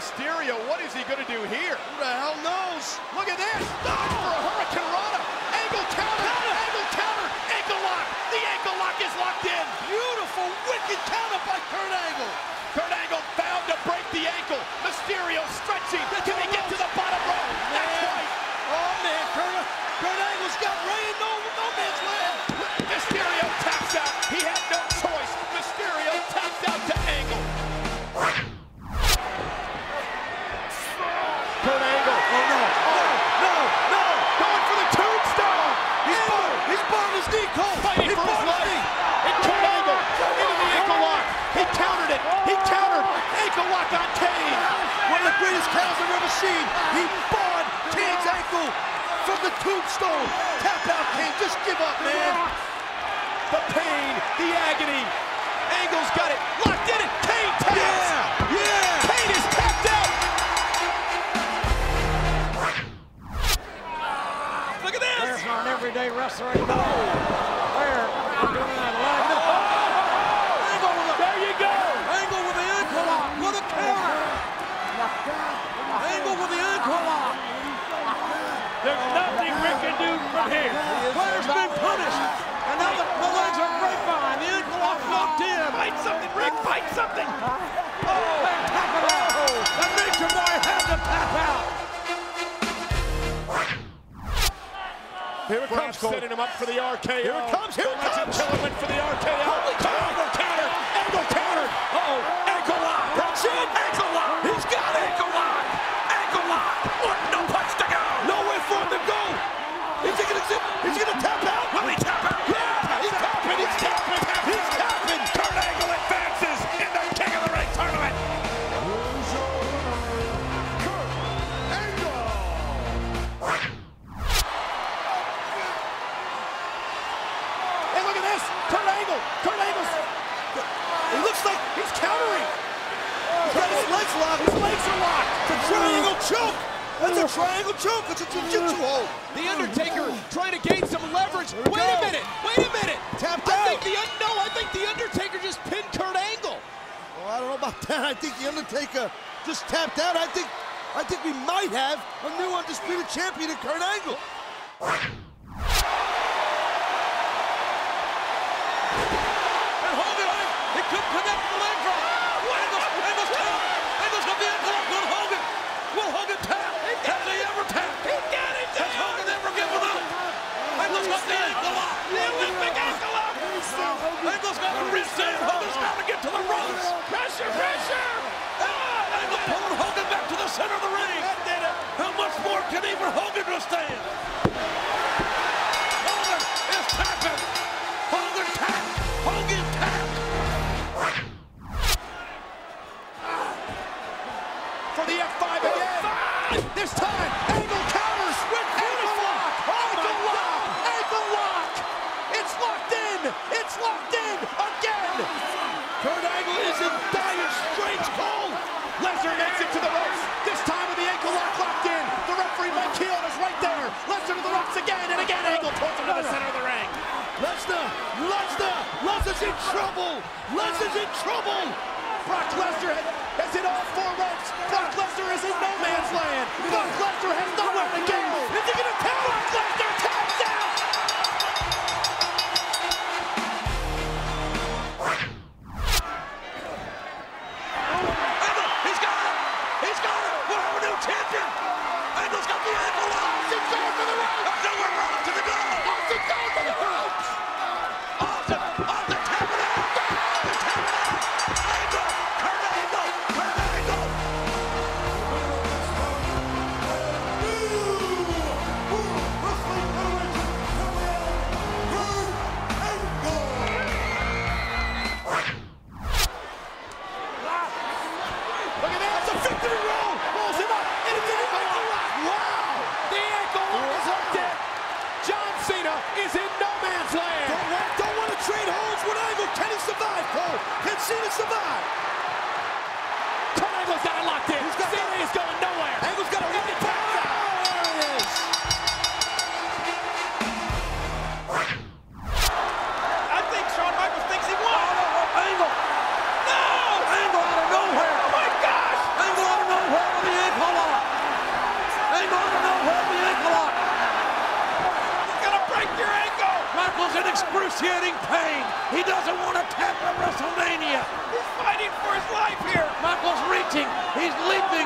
Mysterio. What is he going to do here? Who the hell knows? Look at this. Oh! For a Hurricane Rana. Angle counter. Angle counter. Ankle lock. The ankle lock is locked in. Beautiful, wicked counter by Kurt Angle. Kurt Angle found to break the ankle. Mysterio stretching. Can he get to the bottom rope? That's right. Oh, man, Kurt Angle's got Rey in no man's land. Mysterio taps out. He had no choice. Mysterio taps out to Angle. Kurt Angle. Oh, no. Oh, no, no. Going for the tombstone. He's burned. He's burned his knee, Cole. Fighting for his life. And Kurt Angle into the ankle lock. He countered it. He countered. Ankle lock on Kane. One of the greatest counters I've ever seen. He barred Kane's ankle from the tombstone. Tap out, Kane. Just give up, man. The pain, the agony. Angle's got it. Locked in it. Kane taps. Yeah. Yeah. Kane is tapped out. Look at this. There's not an everyday wrestler. No. There. I'm doing that live. No. Oh. Angle with a, there you go. Angle with the ankle lock. What a counter. Angle with the ankle lock. There's nothing Rick can do from here. The player's been punished. And now the legs are right behind. The ankle lock locked in. Fight something, Rick. Fight something. Oh, and tap it out. The nature boy had to tap out. Here it comes, setting him up for the RKO. Here it comes. Here it comes. Killer went for the RKO. Angle counter. Angle counter. Uh-oh. Ankle lock. That's it. Ankle lock. He's got it. Ankle lock. Ankle lock. What? No punch to go. Nowhere for him to go. Is he gonna zip? Is he gonna tap out? Will he tap out? Yeah. He's tapping. He's tapping. He's tapping. Kurt Angle advances in the King of the Ring tournament. Who's your winner? Kurt Angle. Hey, look at this! Kurt Angle! Kurt Angle's... He looks like he's countering! He's got his legs locked! His legs are locked! It's a triangle choke! That's a triangle choke! It's a jiu-jitsu hold! The Undertaker trying to gain some leverage! Wait a minute! Wait a minute! Tapped out! I think The Undertaker just pinned Kurt Angle! Well, I don't know about that. I think The Undertaker just tapped out. I think we might have a new Undisputed Champion in Kurt Angle! Lesnar's in trouble! Lesnar's in trouble! Brock Lesnar has hit all four ropes! Brock Lesnar is in no man's land! Brock Lesnar has nowhere to go! Is he gonna tap? Brock Lesnar taps out! Angle! He's got it! He's got it! We'll have a new champion! Angle's got the ankle lock! He's going for the rope! There's nowhere left to go! He's going for the rope! excruciating pain. He doesn't want to tap at WrestleMania. He's fighting for his life here. Michael's reaching. He's leaping.